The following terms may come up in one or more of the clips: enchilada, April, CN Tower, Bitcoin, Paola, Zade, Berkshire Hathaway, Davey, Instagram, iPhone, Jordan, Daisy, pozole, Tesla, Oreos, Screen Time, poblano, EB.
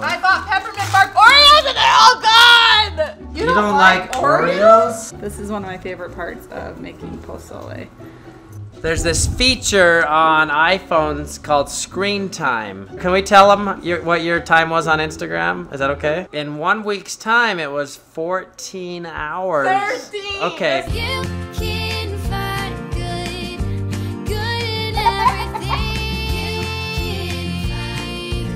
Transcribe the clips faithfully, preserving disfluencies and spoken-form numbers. I bought peppermint bark Oreos and they're all gone! You, you don't, don't like, like Oreos? Oreos? This is one of my favorite parts of making pozole. There's this feature on iPhones called Screen Time. Can we tell them your, what your time was on Instagram? Is that okay? In one week's time, it was fourteen hours. thirteen! Okay. You can find good, good in everything. You can find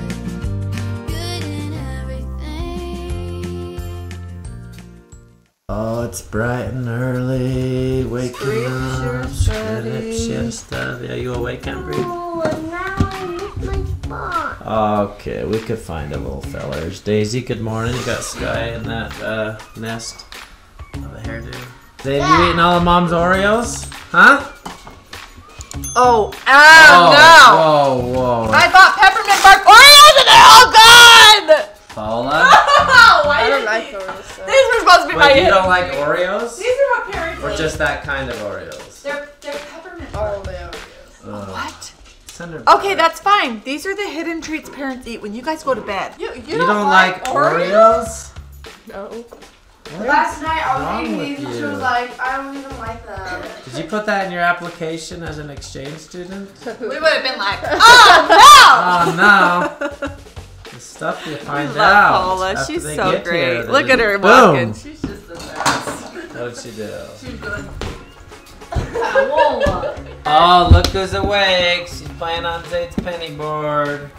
good in everything. Oh, it's bright and early, waking Screen up. Are you awake, April? No, I'm not. Okay, we could find a little fellers. Daisy, good morning. You got Sky in that uh, nest of a hairdo. Davey, yeah. You eating all of Mom's Oreos? Huh? Oh, ow, oh, no! Whoa, whoa. I bought peppermint bark Oreos and they're all gone! Paola? Why I don't like these? Oreos. So. These were supposed to be Wait, my you hit. don't like Oreos? These are my parents. Or like. just that kind of Oreos? They're, they're peppermint bark. Uh, what? Okay, that's fine. These are the hidden treats parents eat when you guys go to bed. You, you, you don't, don't like Oreos? Oreos? No. What Last night I was eating these and she was like, I don't even like them. Did you put that in your application as an exchange student? We would have been like, oh no! Oh no. The stuff you find we love out. Paola. She's so great. Here, Look at her walking. Boom. She's just the best. What did she do? She's good. Paola. Oh, look who's awake. She's playing on Zaid's penny board.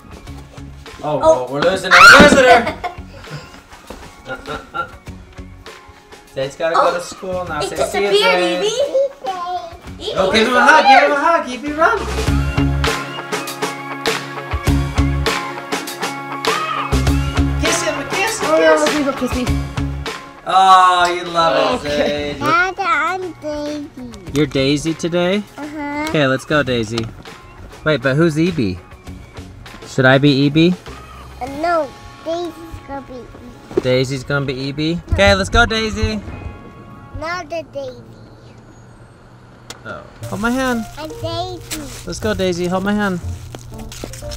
Oh, oh. Whoa, we're losing her. We're losing her. uh, uh, uh. Zaid's got to oh. go to school now. It Say, disappeared, E B. Oh, give him a hug. Give him a hug. E B, run. Kiss him. Kiss him. Kiss him. Oh, kiss me. Oh, you love it, Zaid. Dada, I'm Daisy. You're Daisy today? Okay, let's go, Daisy. Wait, but who's E B? Should I be E B? Uh, no, Daisy's gonna be E B. Daisy's gonna be E B? No. Okay, let's go, Daisy. Not the Daisy. Oh. Hold my hand. I'm Daisy. Let's go, Daisy. Hold my hand.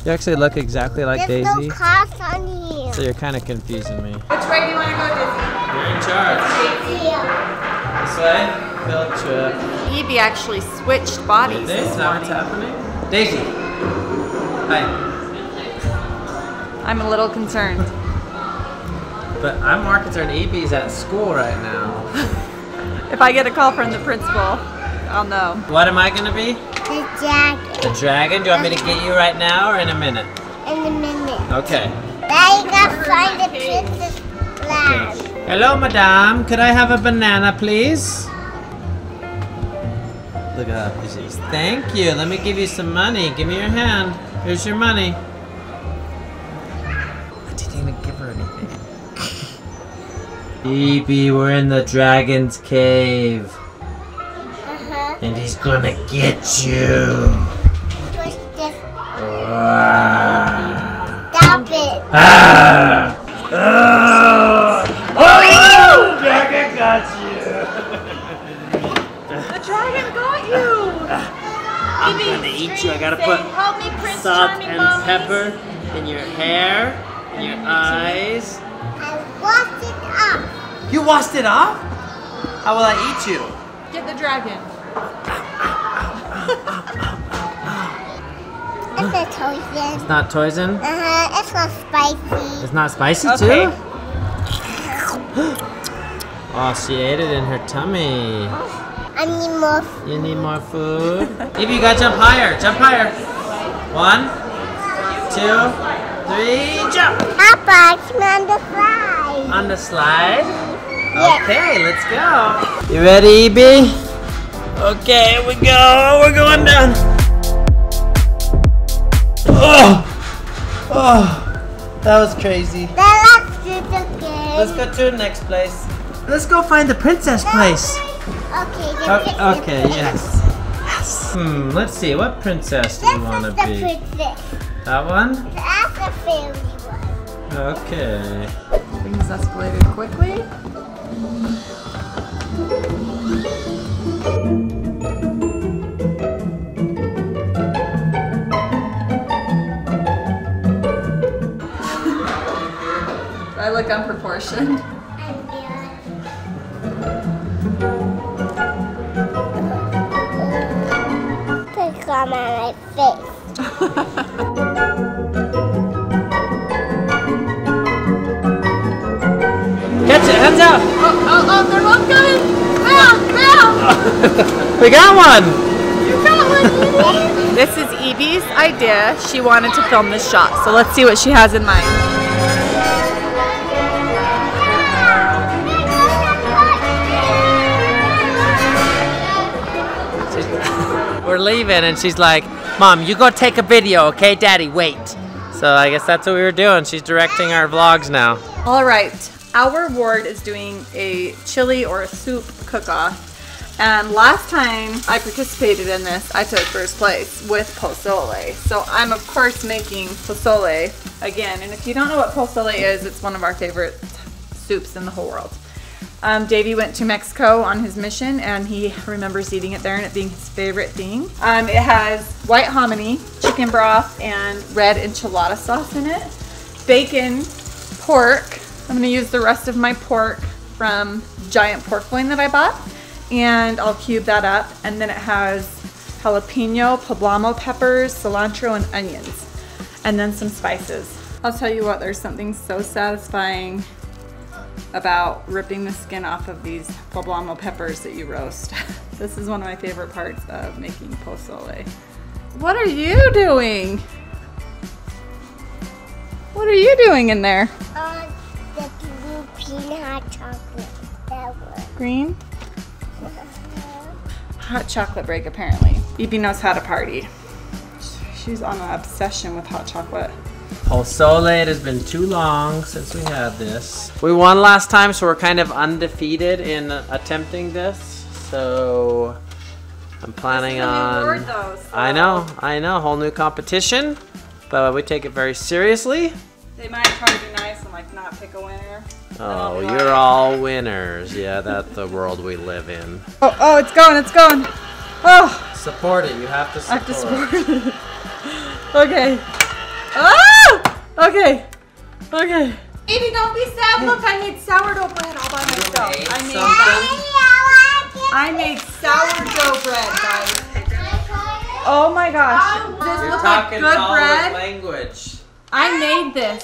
You actually look exactly like There's Daisy. There's no cops on here. So you're kind of confusing me. Which way do you want to go, Daisy? You're in charge. Daisy. This way? E B actually switched bodies. Is that what's happening? Daisy! Hi. I'm a little concerned. But I'm more concerned E B's at school right now. If I get a call from the principal, I'll know. What am I going to be? The dragon. The dragon? Do you want me to get you right now or in a minute? In a minute. Okay. Now you gotta find the princess lab. Hello, madame. Could I have a banana, please? Look up. Thank you. Let me give you some money. Give me your hand. Here's your money. I didn't even give her anything. E B, we're in the dragon's cave. Uh-huh. And he's gonna get you. Push this. Ah. Stop it. Ah. Ah. Oh, oh, dragon got you. Dragon got you! I'm gonna eat you. I gotta put salt and pepper in your hair, in your eyes. I washed it off. You washed it off? How will I eat you? Get the dragon. It's not toisin. It's not toisin? Uh huh. It's not spicy. It's not spicy too? Oh, she ate it in her tummy. I need more food. You need more food? Maybe you gotta jump higher. Jump higher. One, two, three, jump. Papa, I'm on the slide. On the slide? Yes. Okay, let's go. You ready, E B? Okay, here we go. We're going down. Oh, oh, that was crazy. That looks good, okay. Let's go to the next place. Let's go find the princess place. Okay, oh, okay, yes. Yes. Hmm, let's see, what princess do you want to be? Princess. That one? That's the fairy one. Okay. Things escalated quickly. Do I look unproportioned? I do. Put gum on my face. Catch it, hands out! Oh, oh, oh, they're both coming! Round, round! We got one! You got one, E B! This is E B's idea. She wanted to film this shot, so let's see what she has in mind. We're leaving and she's like, Mom, you go take a video, okay? Daddy, wait. So I guess that's what we were doing. She's directing our vlogs now. All right, our ward is doing a chili or a soup cook-off. And last time I participated in this, I took first place with pozole. So I'm of course making pozole again. And if you don't know what pozole is, it's one of our favorite soups in the whole world. Um, Davey went to Mexico on his mission and he remembers eating it there and it being his favorite thing. Um, it has white hominy, chicken broth, and red enchilada sauce in it. Bacon, pork. I'm gonna use the rest of my pork from giant pork loin that I bought and I'll cube that up. And then it has jalapeno, poblano peppers, cilantro, and onions. And then some spices. I'll tell you what, there's something so satisfying about ripping the skin off of these poblano peppers that you roast. This is one of my favorite parts of making pozole. What are you doing? What are you doing in there? Uh, the blue green hot chocolate. That one. Green? Hot chocolate break, apparently. E B knows how to party. She's on an obsession with hot chocolate. Pozole, it has been too long since we had this. We won last time, so we're kind of undefeated in attempting this. So I'm planning on... This is a new word, though, so. I know, I know, whole new competition, but we take it very seriously. They might try to be nice and like not pick a winner. Oh, you're all winners. Yeah, that's the world we live in. Oh, oh, it's going, it's going. Oh. Support it. You have to support. I have to support it. Okay. Oh! Okay, okay. Baby, don't be sad. Look, I made sourdough bread all by myself. Made I, made I made sourdough bread, guys. Oh my gosh. You're this looks like good bread. Language. I made this.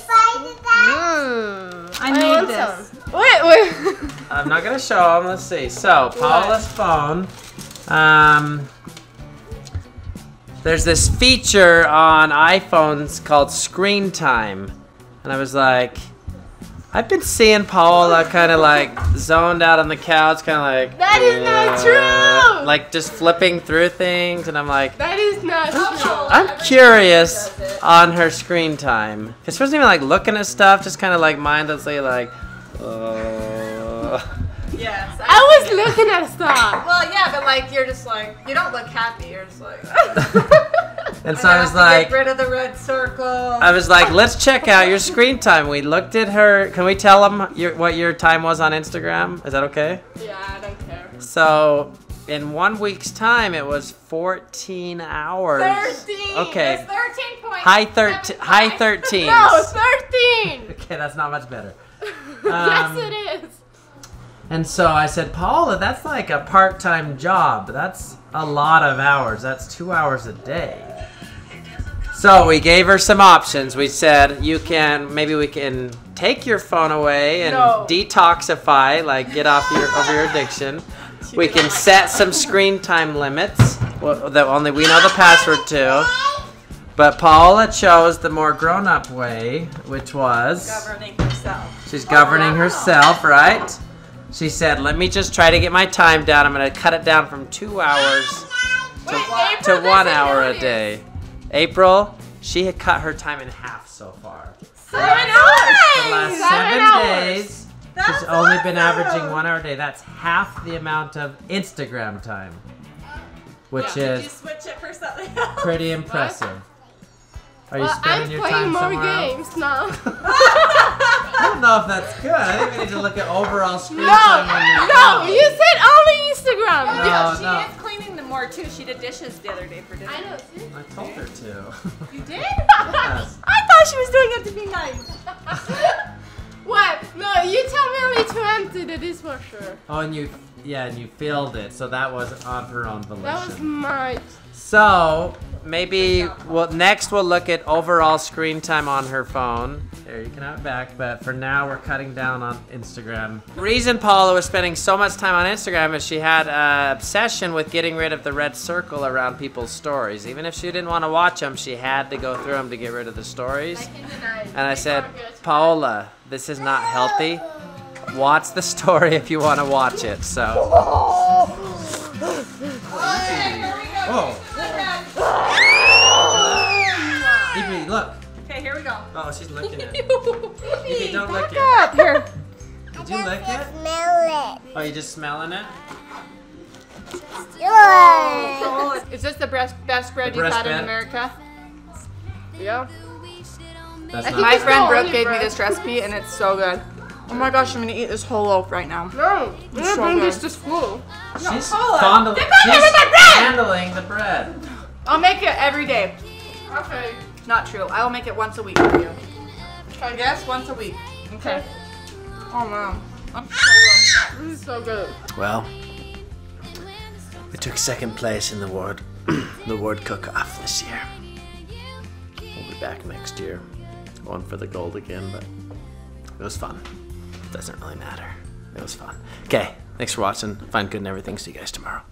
Mm. I made this. Wait, wait. I'm not gonna show them. Let's see. So, Paola's phone. Um. There's this feature on iPhones called Screen Time. And I was like, I've been seeing Paola kind of like zoned out on the couch, kind of like. That is uh, not true! Like just flipping through things. And I'm like, that is not I'm, true. I'm curious on her screen time. Because she wasn't even like looking at stuff, just kind of like mindlessly like, oh. Yes, I, I was looking at stuff. Well, yeah, but like you're just like you don't look happy. You're just like. And so I, I was like, get rid of the red circle. I was like, let's check out your screen time. We looked at her. Can we tell them your, what your time was on Instagram? Is that okay? Yeah, I don't care. So, in one week's time, it was fourteen hours. Thirteen. Okay. It was thirteen point. High thirteen. High thirteen. No, thirteen. Okay, that's not much better. Um, yes, it is. And so I said, Paola, that's like a part-time job. That's a lot of hours. That's two hours a day. So we gave her some options. We said, you can, maybe we can take your phone away and no. detoxify, like get off your, over your addiction. We can set some screen time limits well, that only we know the password to. But Paola chose the more grown-up way, which was... Governing herself. She's governing oh, wow. herself, right? She said, let me just try to get my time down. I'm gonna cut it down from two hours to, Wait, April, to one hour a day. April, she had cut her time in half so far. Seven hours! The last seven, seven days, That's she's awesome. only been averaging one hour a day. That's half the amount of Instagram time, which yeah, is you switch it for something else? pretty impressive. What? Are you well, spending I'm your time somewhere else? I'm playing more games now. I don't know if that's good. I think we need to look at overall screen no, time on your phone. No, you said only Instagram. No, no, she no. is cleaning them more too. She did dishes the other day for dinner. I know, see? I told her to. You did? Yes. I thought she was doing it to be nice. What? empty the dishwasher. Oh, and you, yeah, and you filled it, so that was on her own volition. That was mine. So maybe we'll, next we'll look at overall screen time on her phone. There, you can have it back, but for now we're cutting down on Instagram. The reason Paola was spending so much time on Instagram is she had an obsession with getting rid of the red circle around people's stories. Even if she didn't want to watch them, she had to go through them to get rid of the stories. And I said, Paola, this is not healthy. Watch the story if you want to watch it, so. Oh. E B, look. Okay, here we go. Oh, she's licking it. E B, don't lick it. Up here. Did you lick it? Smell it. Oh, you just smelling it? Oh. Is this the best best bread you've had in America? Yeah. That's my friend Brooke gave me this recipe, and it's so good. Oh my gosh, I'm gonna eat this whole loaf right now. No, I'm gonna bring this to school. She's fondling the bread. I'll make it every day. Okay. Not true. I'll make it once a week for you. I guess once a week. Okay. Oh man, I'm so good. This is so good. Well, we took second place in the ward, the ward cook-off this year. We'll be back next year, going for the gold again. But it was fun. Doesn't really matter. It was fun. Okay. Thanks for watching. Find good in everything. See you guys tomorrow.